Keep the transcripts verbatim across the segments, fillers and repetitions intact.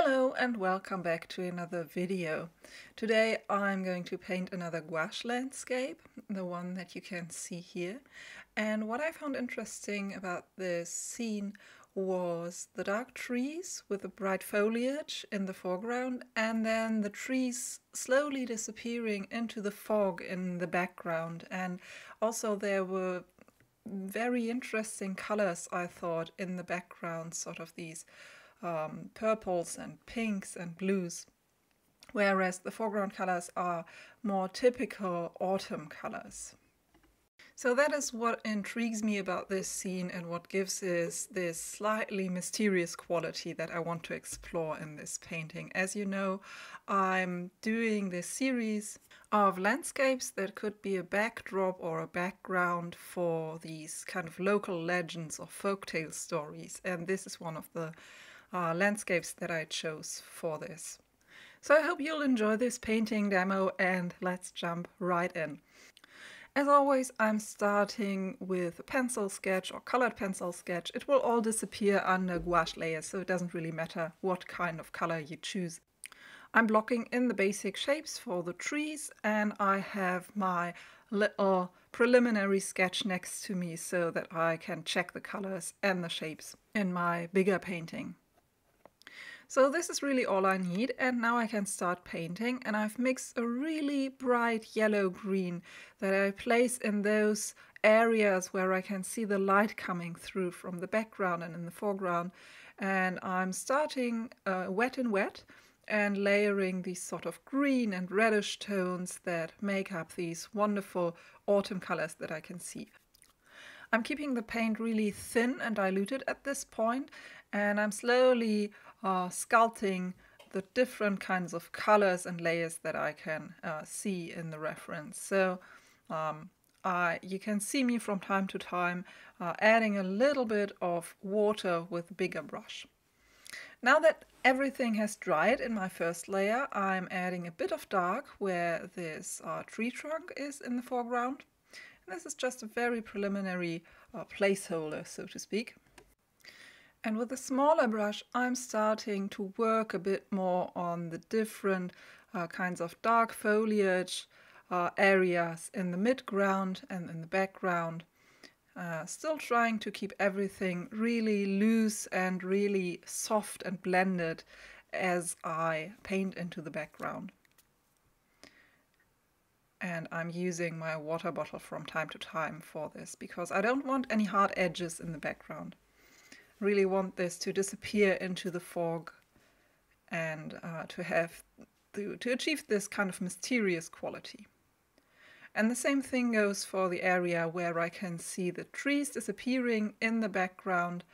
Hello and welcome back to another video. Today I'm going to paint another gouache landscape, the one that you can see here. And what I found interesting about this scene was the dark trees with the bright foliage in the foreground and then the trees slowly disappearing into the fog in the background. And also there were very interesting colors, I thought, in the background, sort of these Um, purples and pinks and blues, whereas the foreground colors are more typical autumn colors. So that is what intrigues me about this scene and what gives it this slightly mysterious quality that I want to explore in this painting. As you know, I'm doing this series of landscapes that could be a backdrop or a background for these kind of local legends or folktale stories, and this is one of the Uh, landscapes that I chose for this. So I hope you'll enjoy this painting demo and let's jump right in. As always, I'm starting with a pencil sketch or colored pencil sketch. It will all disappear under gouache layers, so it doesn't really matter what kind of color you choose. I'm blocking in the basic shapes for the trees and I have my little preliminary sketch next to me so that I can check the colors and the shapes in my bigger painting. So this is really all I need, and now I can start painting, and I've mixed a really bright yellow-green that I place in those areas where I can see the light coming through from the background and in the foreground, and I'm starting uh, wet and wet and layering these sort of green and reddish tones that make up these wonderful autumn colors that I can see. I'm keeping the paint really thin and diluted at this point, and I'm slowly uh, sculpting the different kinds of colors and layers that I can uh, see in the reference. So um, I, you can see me from time to time uh, adding a little bit of water with a bigger brush. Now that everything has dried in my first layer, I'm adding a bit of dark where this uh, tree trunk is in the foreground. This is just a very preliminary uh, placeholder, so to speak. And with a smaller brush, I'm starting to work a bit more on the different uh, kinds of dark foliage uh, areas in the midground and in the background. Uh, still trying to keep everything really loose and really soft and blended as I paint into the background. And I'm using my water bottle from time to time for this because I don't want any hard edges in the background. I really want this to disappear into the fog and uh, to have to, to achieve this kind of mysterious quality. And the same thing goes for the area where I can see the trees disappearing in the background.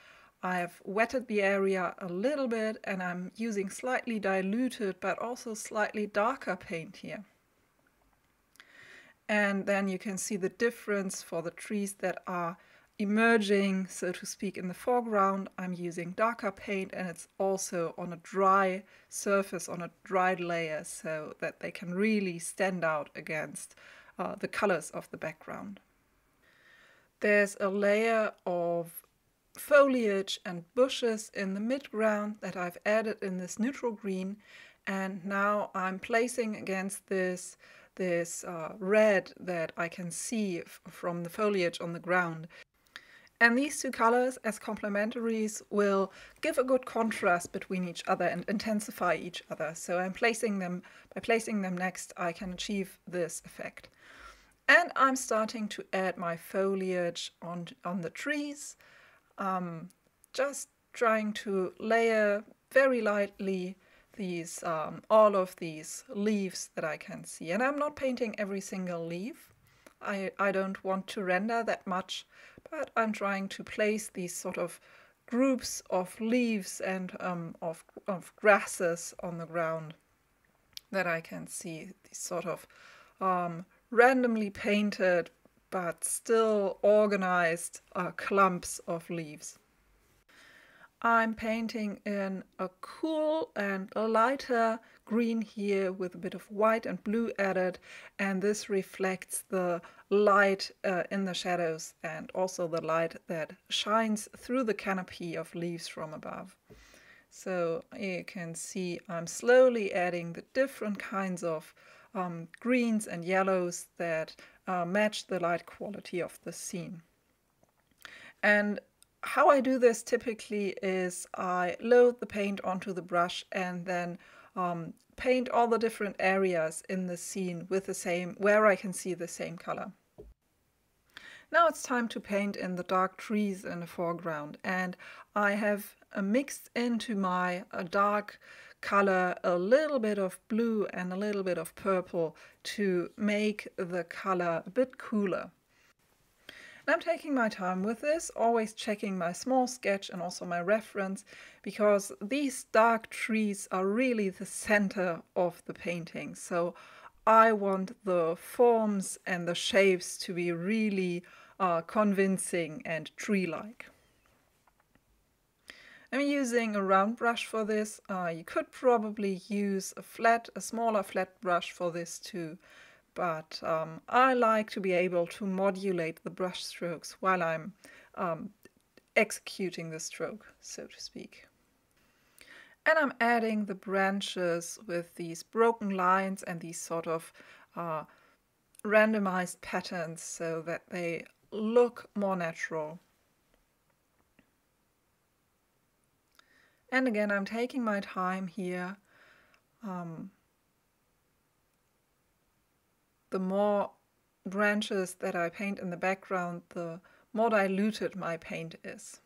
I've wetted the area a little bit and I'm using slightly diluted but also slightly darker paint here. And then you can see the difference for the trees that are emerging, so to speak, in the foreground. I'm using darker paint and it's also on a dry surface, on a dried layer, so that they can really stand out against uh, the colors of the background. There's a layer of foliage and bushes in the midground that I've added in this neutral green, and now I'm placing against this this uh, red that I can see from the foliage on the ground. And these two colors as complementaries will give a good contrast between each other and intensify each other. So I'm placing them, by placing them next, I can achieve this effect. And I'm starting to add my foliage on, on the trees, um, just trying to layer very lightly these um, all of these leaves that I can see. And I'm not painting every single leaf. I, I don't want to render that much, but I'm trying to place these sort of groups of leaves and um, of, of grasses on the ground that I can see. These sort of um, randomly painted but still organized uh, clumps of leaves. I'm painting in a cool and a lighter green here with a bit of white and blue added, and this reflects the light uh, in the shadows and also the light that shines through the canopy of leaves from above. So you can see I'm slowly adding the different kinds of um, greens and yellows that uh, match the light quality of the scene. And how I do this typically is I load the paint onto the brush and then um, paint all the different areas in the scene with the same, where I can see the same color. Now it's time to paint in the dark trees in the foreground, and I have uh, mixed into my uh, dark color a little bit of blue and a little bit of purple to make the color a bit cooler. And I'm taking my time with this, always checking my small sketch and also my reference, because these dark trees are really the center of the painting. So I want the forms and the shapes to be really uh, convincing and tree-like. I'm using a round brush for this. Uh, you could probably use a flat, a smaller flat brush for this too, but um, I like to be able to modulate the brush strokes while I'm um, executing the stroke, so to speak. And I'm adding the branches with these broken lines and these sort of uh, randomized patterns so that they look more natural. And again, I'm taking my time here. Um, the more branches that I paint in the background, the more diluted my paint is.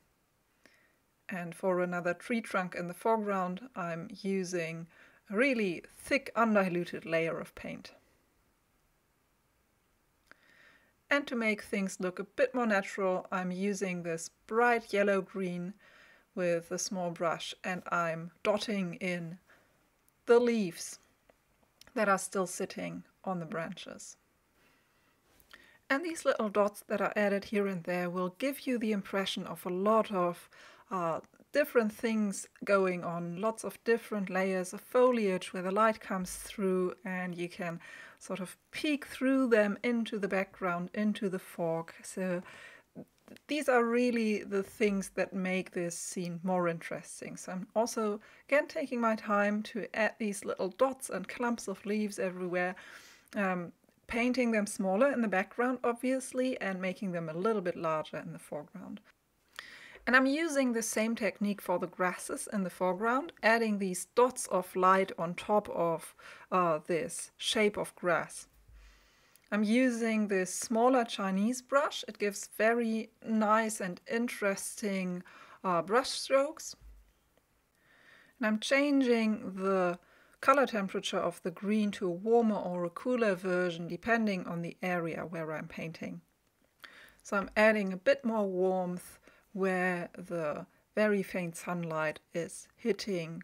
And for another tree trunk in the foreground, I'm using a really thick, undiluted layer of paint. And to make things look a bit more natural, I'm using this bright yellow-green with a small brush, and I'm dotting in the leaves that are still sitting on the branches. And these little dots that are added here and there will give you the impression of a lot of Uh, different things going on, lots of different layers of foliage where the light comes through, and you can sort of peek through them into the background, into the fog. So these are really the things that make this scene more interesting. So I'm also again taking my time to add these little dots and clumps of leaves everywhere, um, painting them smaller in the background obviously, and making them a little bit larger in the foreground. And I'm using the same technique for the grasses in the foreground, adding these dots of light on top of uh, this shape of grass. I'm using this smaller Chinese brush. It gives very nice and interesting uh, brush strokes. And I'm changing the color temperature of the green to a warmer or a cooler version, depending on the area where I'm painting. So I'm adding a bit more warmth where the very faint sunlight is hitting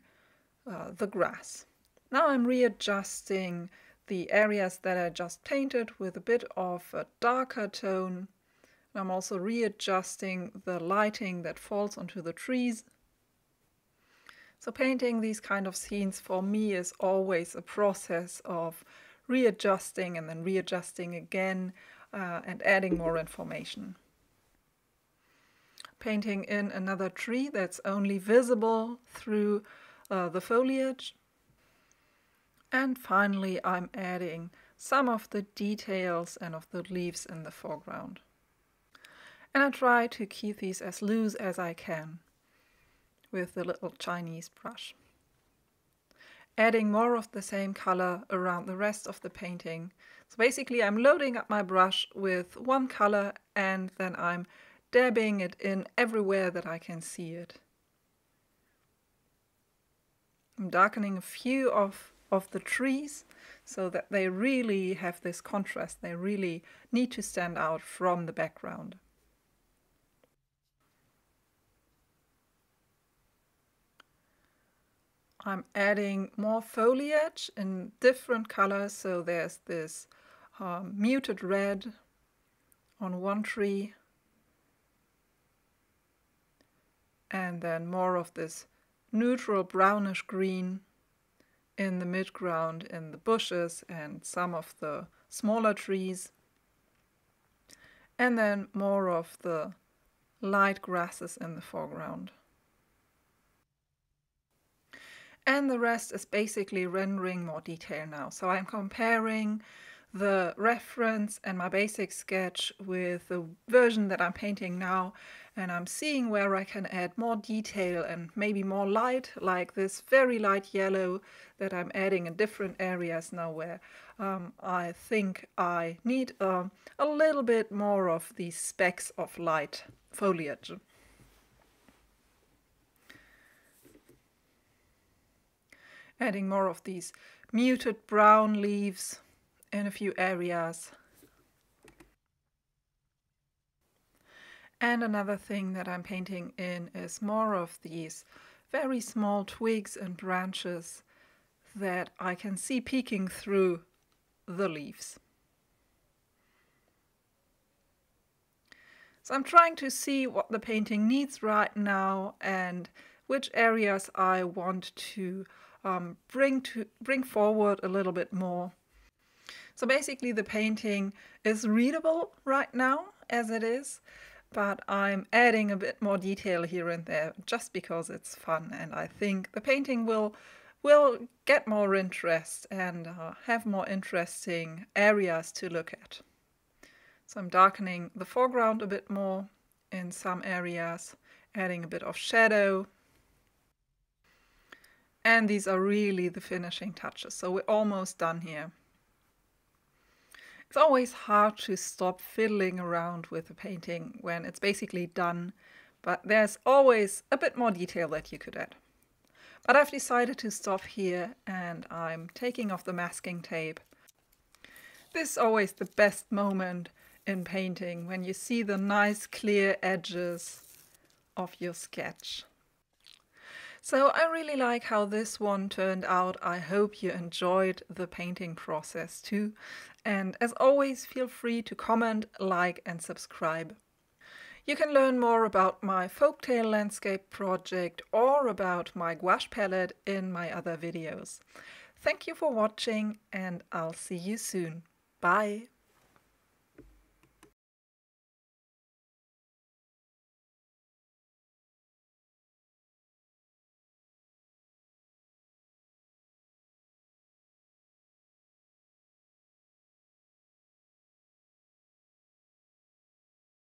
uh, the grass. Now I'm readjusting the areas that I just painted with a bit of a darker tone. And I'm also readjusting the lighting that falls onto the trees. So painting these kind of scenes for me is always a process of readjusting and then readjusting again uh, and adding more information. Painting in another tree that's only visible through uh, the foliage. And finally, I'm adding some of the details and of the leaves in the foreground. And I try to keep these as loose as I can with the little Chinese brush. Adding more of the same color around the rest of the painting. So basically, I'm loading up my brush with one color, and then I'm dabbing it in everywhere that I can see it. I'm darkening a few of, of the trees so that they really have this contrast. They really need to stand out from the background. I'm adding more foliage in different colors, so there's this um, muted red on one tree, and then more of this neutral brownish green in the midground, in the bushes and some of the smaller trees. And then more of the light grasses in the foreground. and the rest is basically rendering more detail now. So I'm comparing the reference and my basic sketch with the version that I'm painting now, and I'm seeing where I can add more detail and maybe more light, like this very light yellow that I'm adding in different areas now, where um, I think I need um, a little bit more of these specks of light foliage. Adding more of these muted brown leaves in a few areas. And another thing that I'm painting in is more of these very small twigs and branches that I can see peeking through the leaves. So I'm trying to see what the painting needs right now and which areas I want to um, bring to bring forward a little bit more. So basically the painting is readable right now as it is, but I'm adding a bit more detail here and there just because it's fun, and I think the painting will will get more interest and uh, have more interesting areas to look at. So I'm darkening the foreground a bit more in some areas, adding a bit of shadow. And these are really the finishing touches, so we're almost done here. It's always hard to stop fiddling around with a painting when it's basically done, but there's always a bit more detail that you could add. But I've decided to stop here, and I'm taking off the masking tape. This is always the best moment in painting, when you see the nice clear edges of your sketch. So I really like how this one turned out. I hope you enjoyed the painting process too. And as always, feel free to comment, like and subscribe. You can learn more about my folktale landscape project or about my gouache palette in my other videos. Thank you for watching, and I'll see you soon. Bye!